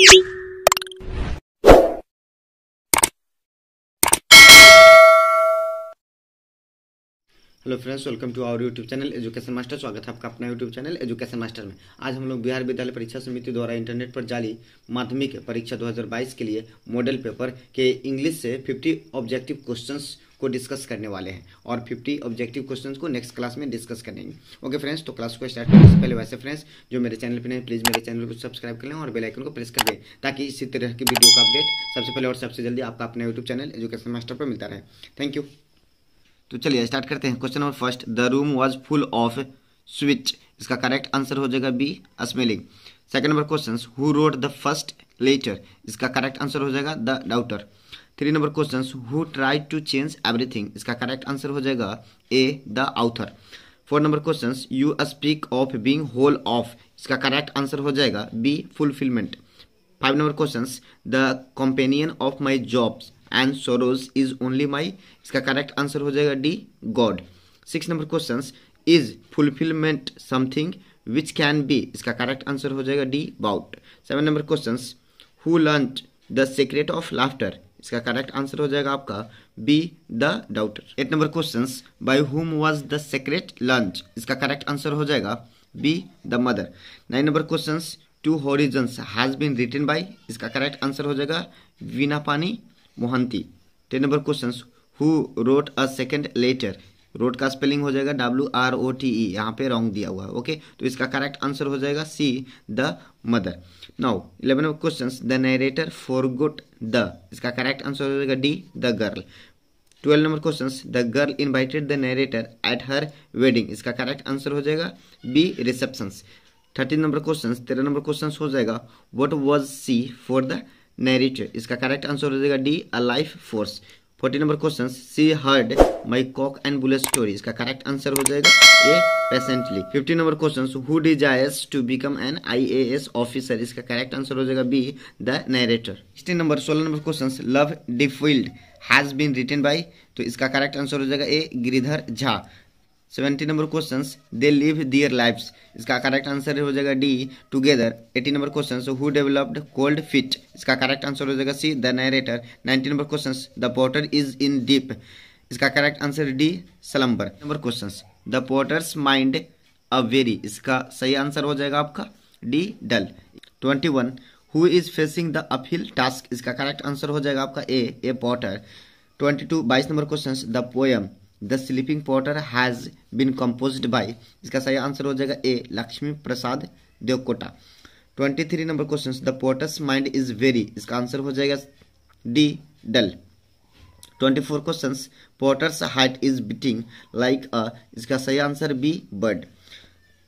Hello friends, welcome to our YouTube channel Education Master. स्वागत है आपका अपना यूट्यूब चैनल एजुकेशन मास्टर में। आज हम लोग बिहार विद्यालय परीक्षा समिति द्वारा इंटरनेट पर जारी माध्यमिक परीक्षा 2022 के लिए मॉडल पेपर के इंग्लिश से 50 ऑब्जेक्टिव क्वेश्चंस को डिस्कस करने वाले हैं और 50 ऑब्जेक्टिव क्वेश्चंस को नेक्स्ट क्लास में डिस्कस करेंगे। ओके फ्रेंड्स, तो क्लास को स्टार्ट करने से पहले वैसे फ्रेंड्स जो मेरे चैनल पर नहीं, प्लीज़ मेरे चैनल को सब्सक्राइब कर लें और बेल आइकन को प्रेस कर दें ताकि इसी तरह की वीडियो का अपडेट सबसे पहले और सबसे जल्दी आपका अपना यूट्यूब चैनल एजुकेशन मास्टर पर मिलता रहे। Thank you. तो चलिए स्टार्ट करते हैं। Question number first, the room was full of switch. इसका करेक्ट आंसर हो जाएगा B, smelling. Second number question, who wrote the first letter. इसका करेक्ट आंसर हो जाएगा the daughter. Three number question, who tried to change everything. इसका correct answer हो जाएगा A, the author. Four number question, you speak of being whole of. इसका correct answer हो जाएगा B, fulfilment. Five number question, the companion of my jobs And sorrows is only my। इसका correct answer हो जाएगा D, God. Six number question, is fulfilment something which can be. इसका correct answer हो जाएगा D, bought. Seven number question, who learned the secret of laughter. इसका correct answer हो जाएगा आपका B, the daughter. Eight number question, by whom was the secret learned. इसका correct answer हो जाएगा B, the mother. Nine number question, two horizons has been written by. इसका correct answer हो जाएगा Veena Pani Mohanty. 10 number question, who wrote a second letter. Wrote का spelling हो जाएगा WROTE, यहाँ पे रॉन्ग दिया हुआ है। ओके, तो इसका करेक्ट आंसर हो जाएगा C, the mother. Now 11 number question, the narrator forgot the. इसका करेक्ट आंसर हो जाएगा D, the girl. 12 number question, the girl invited the narrator at her wedding. इसका करेक्ट आंसर हो जाएगा B, receptions. 13 number question, 13 number question हो जाएगा what was C for the narrator. इसका correct answer हो जाएगा D, a life force. 14 number question, she heard my Kock and bullet story. इसका correct answer हो जाएगा A, patiently. 15 number question, who desires to become an IAS officer. इसका correct answer हो जाएगा B, the narrator. 16 number question, love defiled has been written by. तो इसका correct answer हो जाएगा A, Giridhar Jha. 17 number question, they live their lives. इसका correct answer हो जाएगा D, together. 18 number question, who developed cold feet. इसका करेक्ट आंसर हो जाएगा C, the narrator. 19 number question, the porter is in deep. इसका correct answer D, slumber. Number question, the porter's mind a very. इसका सही answer हो जाएगा आपका D, dull. 21, who is facing the uphill task. इसका correct answer हो जाएगा आपका A porter. 22, 22 number question, the poem the sleeping porter has been composed by. इसका सही आंसर हो जाएगा A, Lakshmi Prasad Devkota. 23 number question, the porter's mind is very. इसका answer हो जाएगा D, dull. 24 question, porter's heart is beating like a. इसका सही answer B, bird.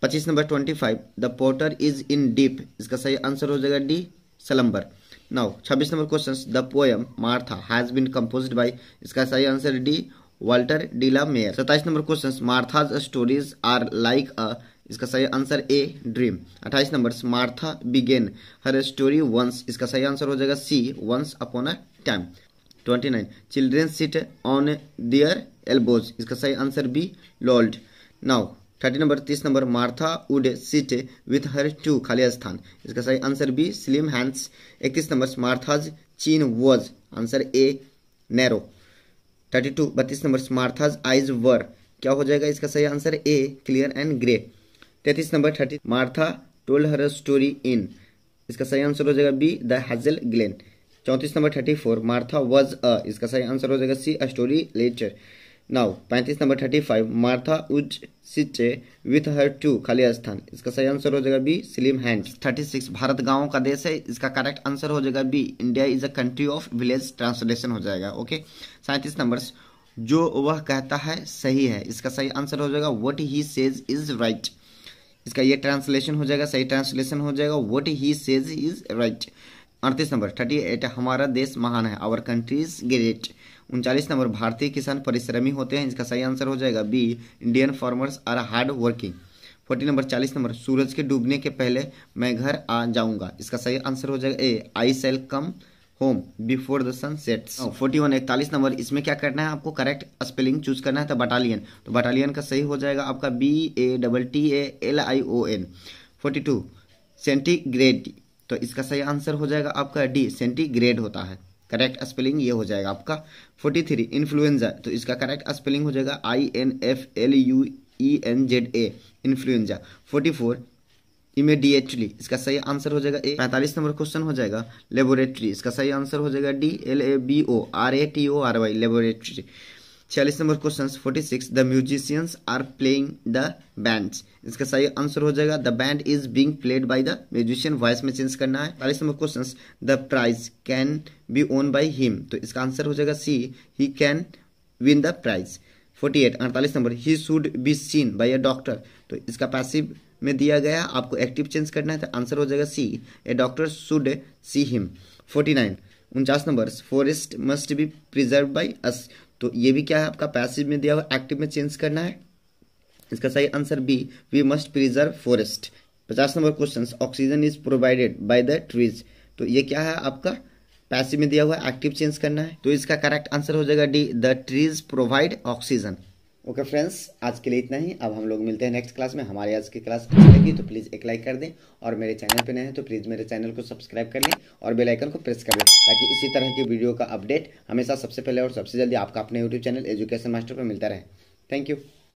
25 number 25, the porter is in deep. इसका सही आंसर हो जाएगा D, slumber. Now 26 number question, the poem Martha has been composed by. इसका सही answer D, Walter de la Mare. 27 number question, Martha's stories are like a. इसका सही answer A, dream. 28 number, Martha began her story once. इसका सही answer हो जाएगा C, once upon a time. 29, children sit on their elbows. इसका सही answer B, lolled. Now 30 number 30 number, Martha would sit with her two खाली स्थान। इसका सही answer B, slim hands. 31 number, Martha's chin was. Answer A, narrow. 32 number, Martha's eyes were. क्या हो जाएगा इसका सही answer A, clear and grey. 33 number 30, Martha told her story in. इसका सही आंसर हो जाएगा B, the hazel glen. 34 number 34, Martha was a. इसका सही आंसर हो जाएगा C, a story letter. Now 35 number 35, Martha would sit with her two खाली स्थान। इसका सही आंसर हो जाएगा बी, स्लिम हैंड्स। 36, भारत गाँव का देश है। इसका करेक्ट आंसर हो जाएगा B, India is a country of village. Translation हो जाएगा। ओके, 37 नंबर, जो वह कहता है सही है। इसका सही आंसर हो जाएगा what he says is right. इसका ये ट्रांसलेशन हो जाएगा, सही ट्रांसलेशन हो जाएगा what he says is right. 38 number 38, हमारा देश महान है, our country is great. 39 number, भारतीय किसान परिश्रमी होते हैं। इसका सही आंसर हो जाएगा B, Indian farmers are hard working. 40 number 40 number, सूरज के डूबने के पहले मैं घर आ जाऊंगा। इसका सही आंसर हो जाएगा A, I shall come home before the sun sets. 41 41 number, इसमें क्या करना है आपको, करेक्ट स्पेलिंग चूज करना है। तो बटालियन, तो बटालियन का सही हो जाएगा आपका B, A, double T, A, L, I, O, N। 42 centigrade, तो इसका सही आंसर हो जाएगा आपका डी, सेंटीग्रेड होता है। करेक्ट स्पेलिंग ये हो जाएगा आपका। 43 इन्फ्लुएंजा, तो इसका करेक्ट स्पेलिंग हो जाएगा INFLUENZA इन्फ्लुएंजा। 44 इमीडिएटली, इसका सही आंसर हो जाएगा ए। 45 नंबर क्वेश्चन हो जाएगा लेबोरेटरी, इसका सही आंसर हो जाएगा D, LABORATORY laboratory. 46 number question. 46 the musicians are playing the bands, इसका सही आंसर हो जाएगा the band is being played by the musician, voice में चेंज करना है। 47 number question the prize can be won by him, तो इसका answer हो जाएगा C, he can win the prize. 48 48 number he should be seen by a doctor, तो इसका passive में दिया गया, आपको एक्टिव चेंज करना है, तो आंसर हो जाएगा C, a doctor should see him. 49 49 number forest must be preserve by us, तो ये भी क्या है आपका पैसिव में दिया हुआ, एक्टिव में चेंज करना है, इसका सही answer B, we must preserve forest. 50 number question oxygen is provided by the trees, तो ये क्या है आपका पैसिव में दिया हुआ, एक्टिव चेंज करना है, तो इसका करेक्ट आंसर हो जाएगा D, the trees provide oxygen. Okay friends, आज के लिए इतना ही। अब हम लोग मिलते हैं नेक्स्ट क्लास में। हमारी आज की क्लास अच्छी लगी तो प्लीज़ एक लाइक कर दें, और मेरे चैनल पे नए हैं तो प्लीज़ मेरे चैनल को सब्सक्राइब कर लें और बेल आइकन को प्रेस कर लें, ताकि इसी तरह की वीडियो का अपडेट हमेशा सबसे पहले और सबसे जल्दी आपका अपने यूट्यूब चैनल एजुकेशन मास्टर पर मिलता रहे। Thank you.